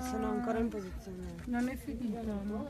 sono ancora in posizione. Non è finito, no?